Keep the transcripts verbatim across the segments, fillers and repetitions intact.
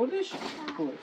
Будешь плыть?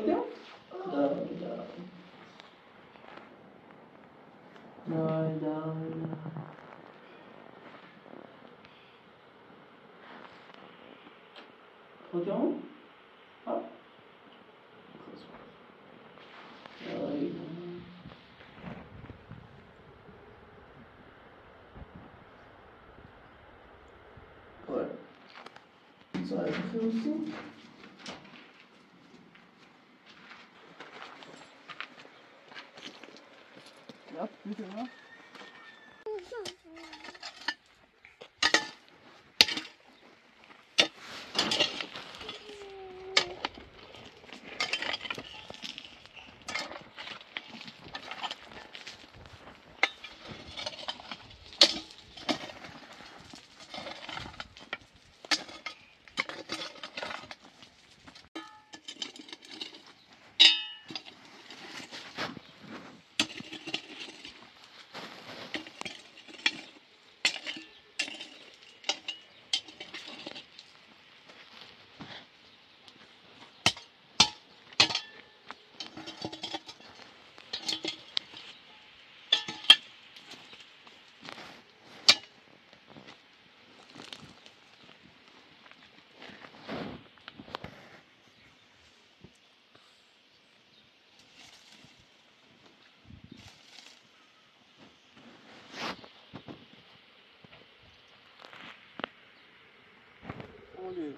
idę? Dawaj, dawaj. Dawaj, dawaj, dawaj. Chodzą? Hop. Dawaj, dawaj. Zajrzę. Ja, bitte, ja. Dude.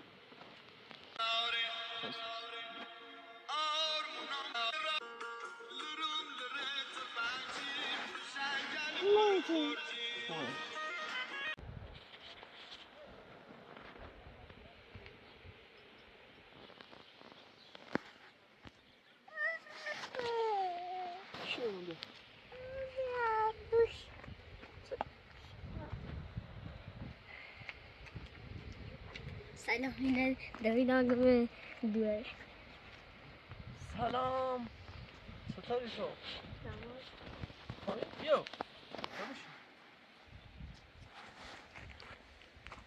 Selam Davina gibi duvar. Selam. Satar iş o. Tamam. Yok. Tamam.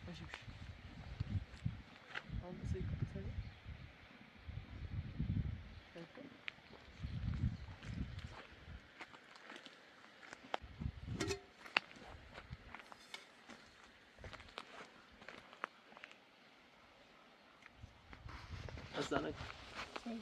Başım. Hangi sayı kapatayım? Bakın. Sana. Tamam.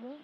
domu.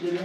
Il est bien.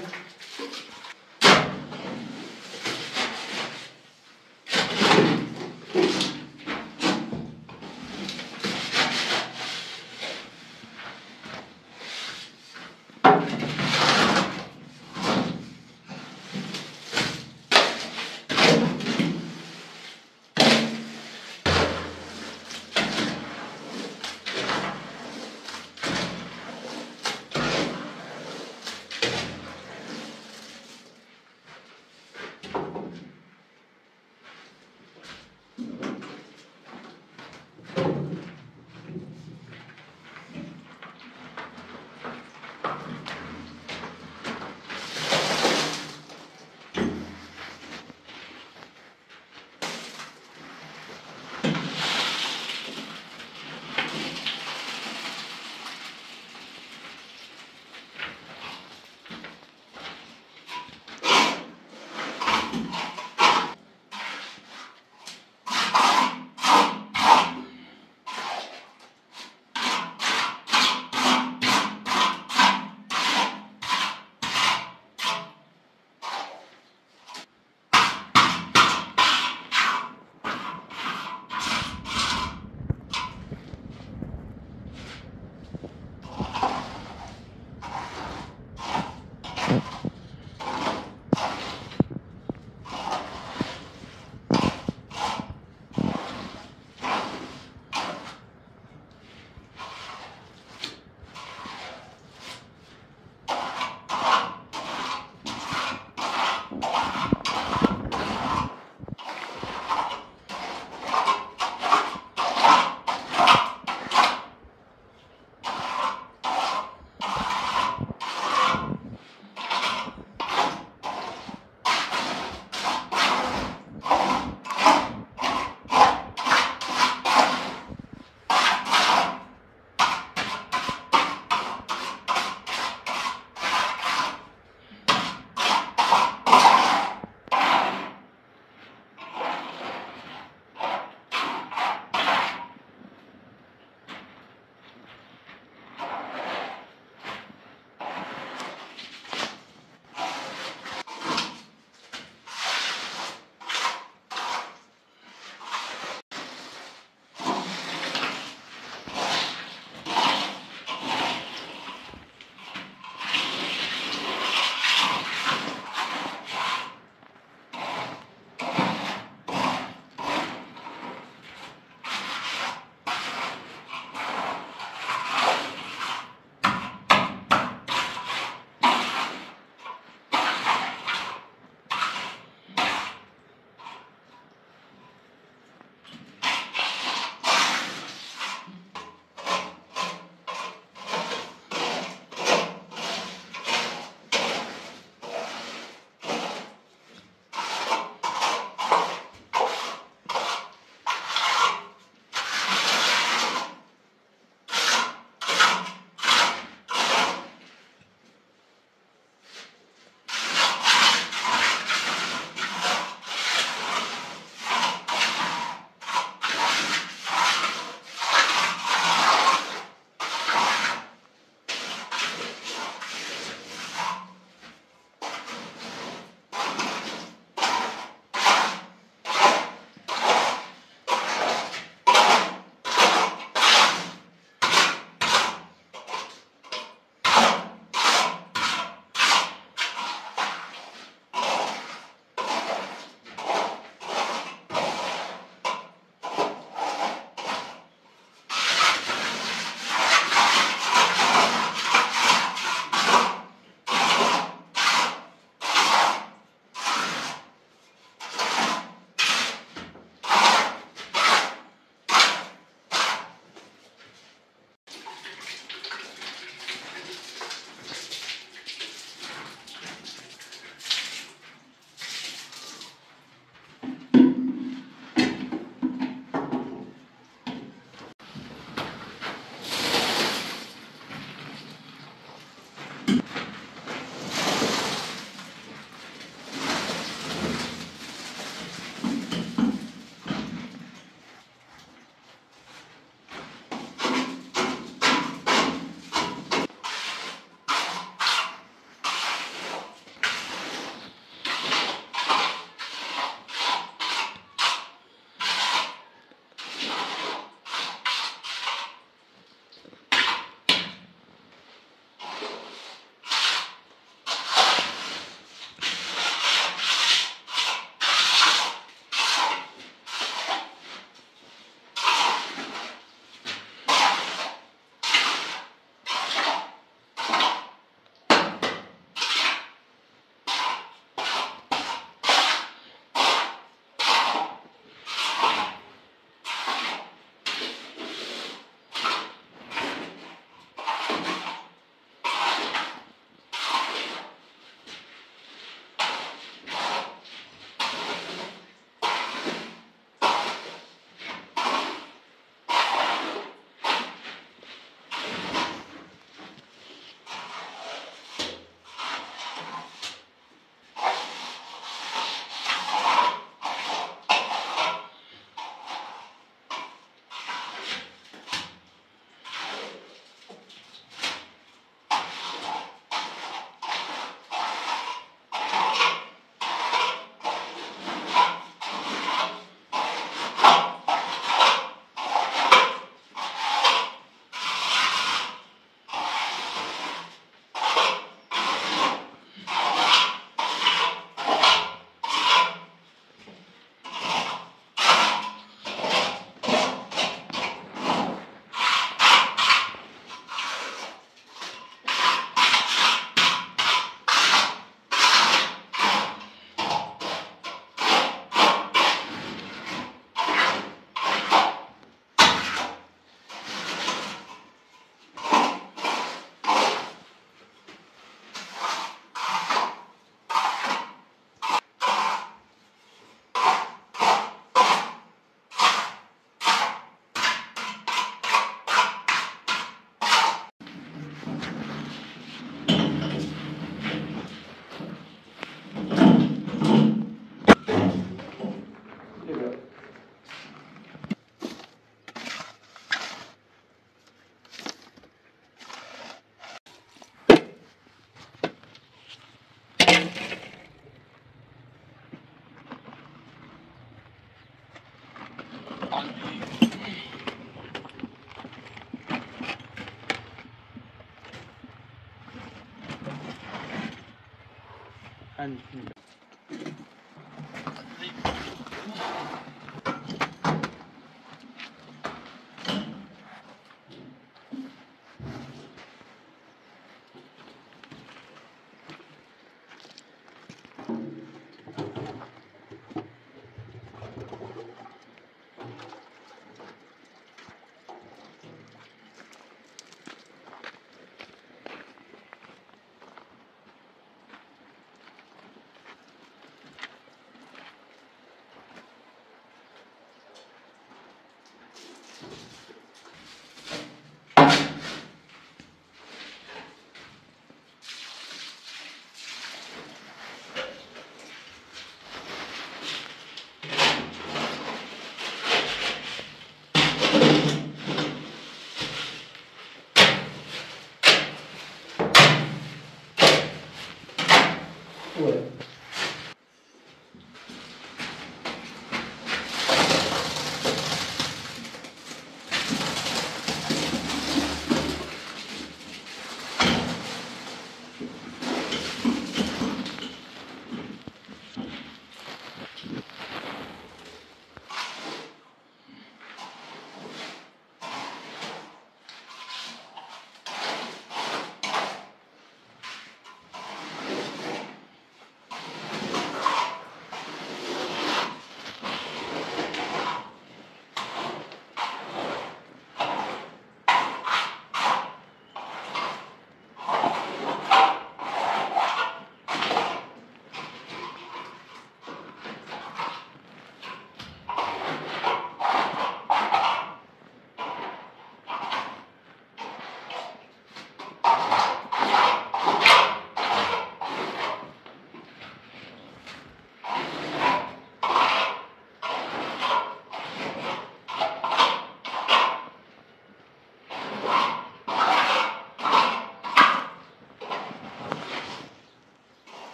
and Tá.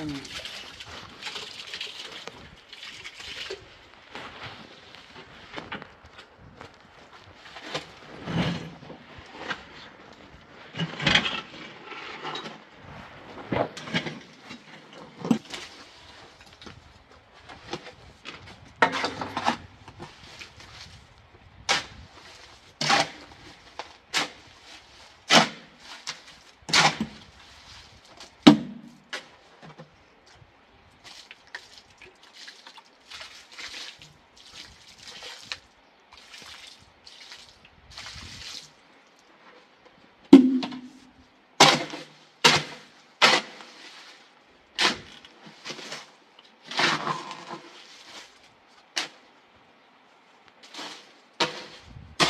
Они...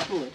Pull it.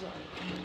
Sorry.